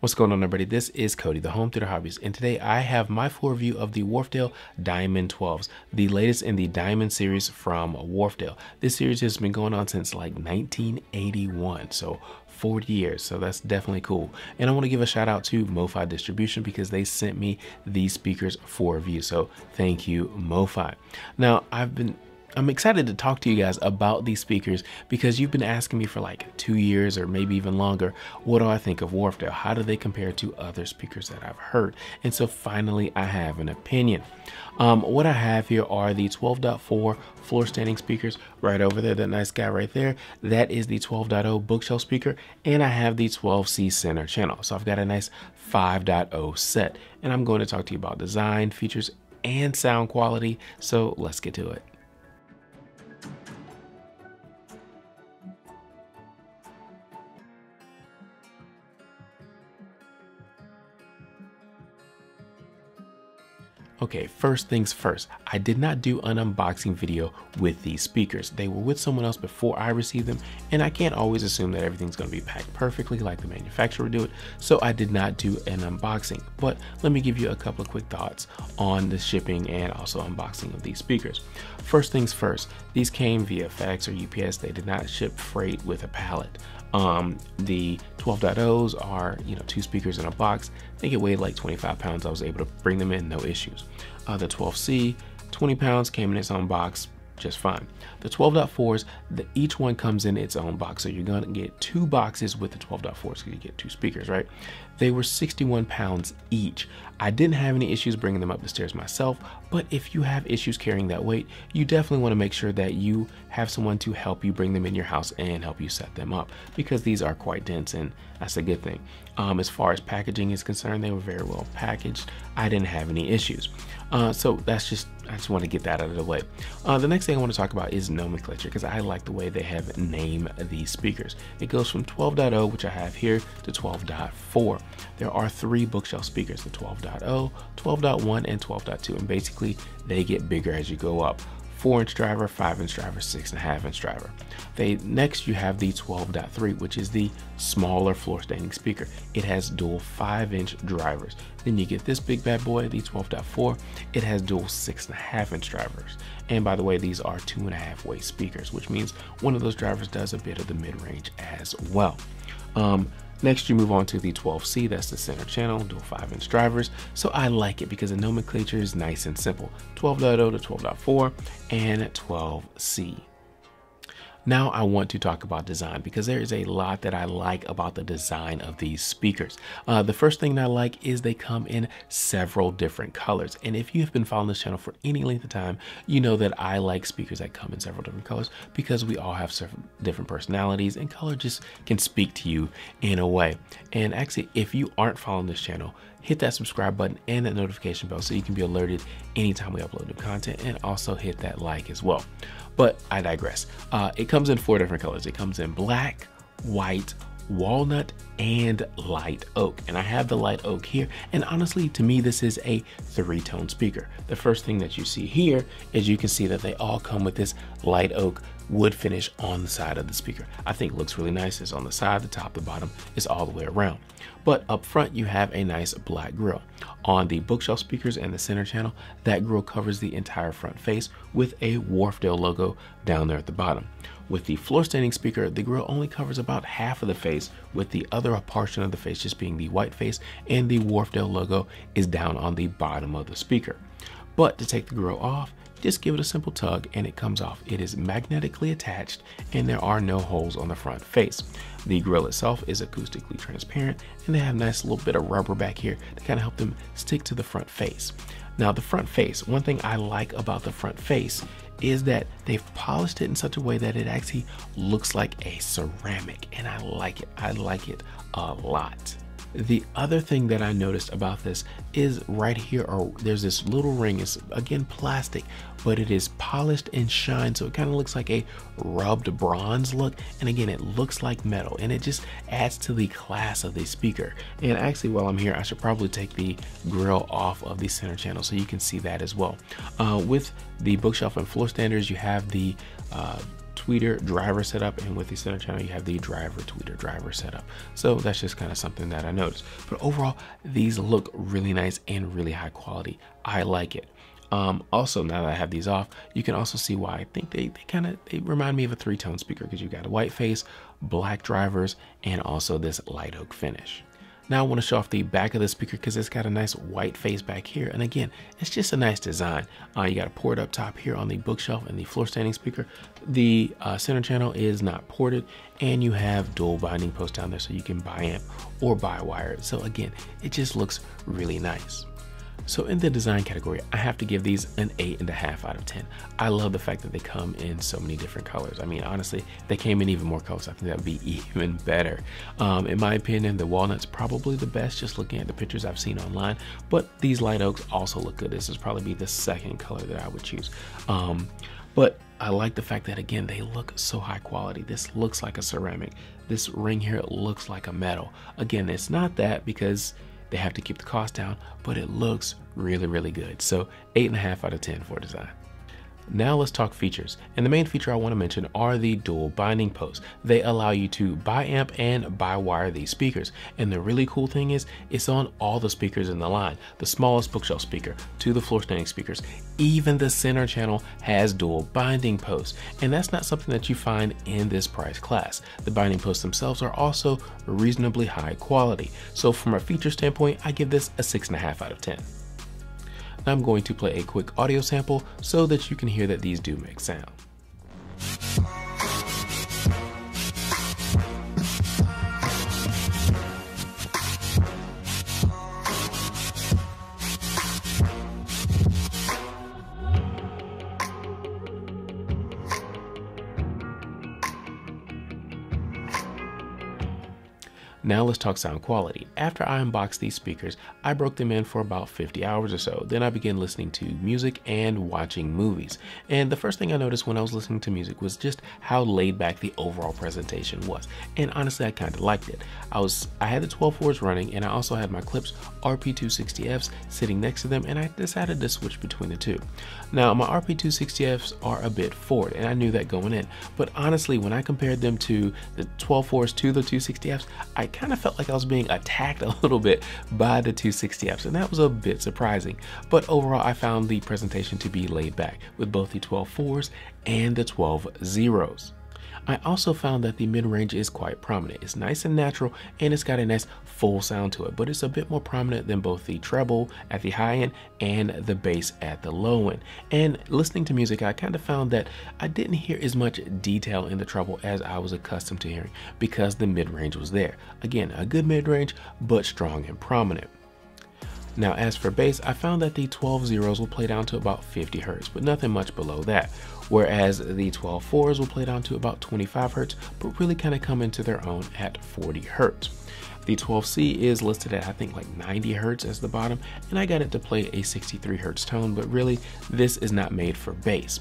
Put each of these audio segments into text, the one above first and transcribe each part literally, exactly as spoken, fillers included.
What's going on, everybody? This is Cody, the Home Theater Hobbyist, and today I have my full review of the Wharfedale Diamond twelves, the latest in the Diamond series from Wharfedale. This series has been going on since like nineteen eighty-one, so forty years, so that's definitely cool. And I want to give a shout out to MoFi Distribution because they sent me these speakers for review, so thank you, MoFi. Now, I've been I'm excited to talk to you guys about these speakers because you've been asking me for like two years or maybe even longer, what do I think of Wharfedale? How do they compare to other speakers that I've heard? And so finally, I have an opinion. Um, what I have here are the twelve point four floor standing speakers right over there, that nice guy right there. That is the twelve point oh bookshelf speaker, and I have the twelve C center channel. So I've got a nice five point oh set, and I'm going to talk to you about design, features, and sound quality. So let's get to it. Okay, first things first, I did not do an unboxing video with these speakers. They were with someone else before I received them, and I can't always assume that everything's gonna be packed perfectly like the manufacturer do it, so I did not do an unboxing. But let me give you a couple of quick thoughts on the shipping and also unboxing of these speakers. First things first, these came via fax or U P S. They did not ship freight with a pallet. Um, the twelve point ohs are, you know, two speakers in a box. I think it weighed like twenty-five pounds. I was able to bring them in, no issues. Uh, the twelve C, twenty pounds, came in its own box, just fine. The twelve point fours, the, each one comes in its own box. So you're going to get two boxes with the twelve point fours because you get two speakers, right? They were sixty-one pounds each. I didn't have any issues bringing them up the stairs myself, but if you have issues carrying that weight, you definitely want to make sure that you have someone to help you bring them in your house and help you set them up because these are quite dense, and that's a good thing. Um, as far as packaging is concerned, they were very well packaged. I didn't have any issues. Uh, so that's just, I just want to get that out of the way. Uh, the next thing I want to talk about is nomenclature because I like the way they have named these speakers. It goes from twelve point oh, which I have here, to twelve point four. There are three bookshelf speakers, the twelve point oh, twelve point one, and twelve point two, and basically they get bigger as you go up. Four inch driver, five inch driver, six and a half inch driver. They next you have the twelve point three, which is the smaller floor standing speaker. It has dual five inch drivers. Then you get this big bad boy, the twelve point four. It has dual six and a half inch drivers. And by the way, these are two and a half way speakers, which means one of those drivers does a bit of the mid range as well. Um, Next, you move on to the twelve C, that's the center channel, dual five inch drivers. So I like it because the nomenclature is nice and simple. twelve point oh to twelve point four and twelve C. Now I want to talk about design because there is a lot that I like about the design of these speakers. Uh, the first thing that I like is they come in several different colors. And if you've been following this channel for any length of time, you know that I like speakers that come in several different colors because we all have different personalities and color just can speak to you in a way. And actually, if you aren't following this channel, hit that subscribe button and that notification bell so you can be alerted anytime we upload new content, and also hit that like as well. But I digress. Uh, it comes in four different colors. It comes in black, white, walnut, and light oak. And I have the light oak here. And honestly, to me, this is a three-tone speaker. The first thing that you see here is you can see that they all come with this light oak wood finish on the side of the speaker. I think it looks really nice. It's on the side, the top, the bottom, it's all the way around. But up front, you have a nice black grille. On the bookshelf speakers and the center channel, that grille covers the entire front face with a Wharfedale logo down there at the bottom. With the floor standing speaker, the grille only covers about half of the face, with the other portion of the face just being the white face, and the Wharfedale logo is down on the bottom of the speaker. But to take the grille off, just give it a simple tug and it comes off. It is magnetically attached and there are no holes on the front face. The grille itself is acoustically transparent and they have a nice little bit of rubber back here to kind of help them stick to the front face. Now the front face, one thing I like about the front face is that they've polished it in such a way that it actually looks like a ceramic, and I like it. I like it a lot. The other thing that I noticed about this is right here, or there's this little ring. It's again plastic, but it is polished and shined, so it kind of looks like a rubbed bronze look. And again, it looks like metal, and it just adds to the class of the speaker. And actually, while I'm here, I should probably take the grille off of the center channel so you can see that as well. Uh, with the bookshelf and floor standers, you have the uh, tweeter driver setup, and with the center channel you have the driver tweeter driver setup. So that's just kind of something that I noticed, but overall these look really nice and really high quality. I like it. Um, also, now that I have these off, you can also see why I think they, they kind of they remind me of a three-tone speaker, because you've got a white face, black drivers, and also this light oak finish. Now I want to show off the back of the speaker because it's got a nice white face back here. And again, it's just a nice design. Uh, you got a port up top here on the bookshelf and the floor standing speaker. The uh, center channel is not ported, and you have dual binding posts down there so you can bi-amp or bi-wire. So again, it just looks really nice. So in the design category, I have to give these an eight and a half out of ten. I love the fact that they come in so many different colors. I mean, honestly, they came in even more colors. I think that'd be even better. Um, in my opinion, the walnut's probably the best, just looking at the pictures I've seen online, but these light oaks also look good. This would probably be the second color that I would choose. Um, but I like the fact that, again, they look so high quality. This looks like a ceramic. This ring here looks like a metal. Again, it's not that because they have to keep the cost down, but it looks really, really good. So eight and a half out of ten for design. Now let's talk features. And the main feature I want to mention are the dual binding posts. They allow you to bi-amp and bi-wire these speakers. And the really cool thing is it's on all the speakers in the line, the smallest bookshelf speaker to the floor standing speakers. Even the center channel has dual binding posts. And that's not something that you find in this price class. The binding posts themselves are also reasonably high quality. So from a feature standpoint, I give this a six and a half out of ten. I'm going to play a quick audio sample so that you can hear that these do make sound. Now let's talk sound quality. After I unboxed these speakers, I broke them in for about fifty hours or so. Then I began listening to music and watching movies. And the first thing I noticed when I was listening to music was just how laid back the overall presentation was. And honestly, I kind of liked it. I was I had the twelve fours running, and I also had my Klipsch R P two sixty Fs sitting next to them, and I decided to switch between the two. Now my R P two sixty Fs are a bit forward, and I knew that going in. But honestly, when I compared them to the twelve fours to the two sixty Fs, I kind of felt like I was being attacked a little bit by the two sixty Fs, and that was a bit surprising. But overall, I found the presentation to be laid back with both the twelve fours and the twelve zeros. I also found that the mid-range is quite prominent. It's nice and natural, and it's got a nice full sound to it, but it's a bit more prominent than both the treble at the high end and the bass at the low end. And listening to music, I kind of found that I didn't hear as much detail in the treble as I was accustomed to hearing because the mid-range was there. Again, a good mid-range, but strong and prominent. Now, as for bass, I found that the twelve zeros will play down to about fifty hertz, but nothing much below that. Whereas the twelve fours will play down to about twenty-five hertz, but really kind of come into their own at forty hertz. The twelve C is listed at, I think, like ninety hertz as the bottom, and I got it to play a sixty-three hertz tone, but really this is not made for bass.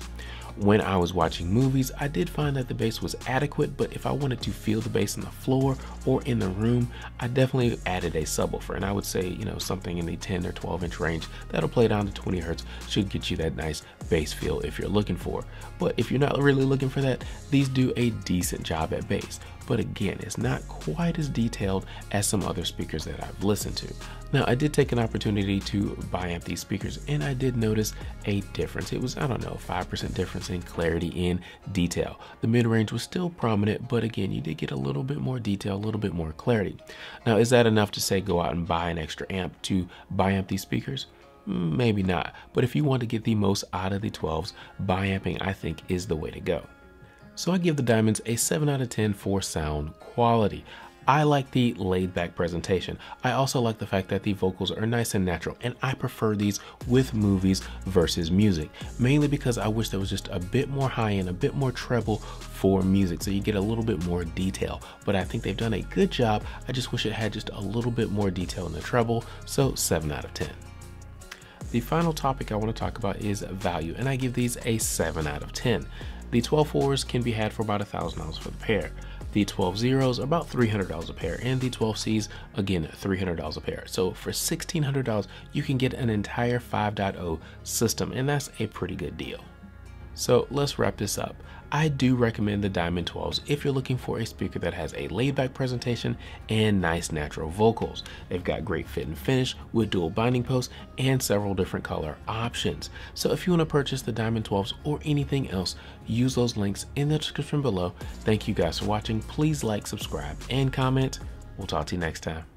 When I was watching movies, I did find that the bass was adequate, but if I wanted to feel the bass in the floor or in the room, I definitely added a subwoofer, and I would say, you know, something in the ten or twelve inch range that'll play down to twenty hertz should get you that nice bass feel if you're looking for. But if you're not really looking for that, these do a decent job at bass. But again, it's not quite as detailed as some other speakers that I've listened to. Now, I did take an opportunity to bi-amp these speakers, and I did notice a difference. It was, I don't know, five percent difference in clarity and detail. The mid-range was still prominent, but again, you did get a little bit more detail, a little bit more clarity. Now, is that enough to say go out and buy an extra amp to bi-amp these speakers? Maybe not, but if you want to get the most out of the twelves, bi-amping, I think, is the way to go. So I give the Diamonds a seven out of ten for sound quality. I like the laid back presentation. I also like the fact that the vocals are nice and natural, and I prefer these with movies versus music, mainly because I wish there was just a bit more high end, a bit more treble for music, so you get a little bit more detail. But I think they've done a good job. I just wish it had just a little bit more detail in the treble, so seven out of ten. The final topic I want to talk about is value, and I give these a seven out of ten. The twelve fours can be had for about one thousand dollars for the pair. The twelve zeros about three hundred dollars a pair, and the twelve Cs, again, three hundred dollars a pair. So for one thousand six hundred dollars, you can get an entire five point oh system, and that's a pretty good deal. So let's wrap this up. I do recommend the Diamond twelves if you're looking for a speaker that has a laid back presentation and nice natural vocals. They've got great fit and finish with dual binding posts and several different color options. So if you want to purchase the Diamond twelves or anything else, use those links in the description below. Thank you guys for watching. Please like, subscribe, and comment. We'll talk to you next time.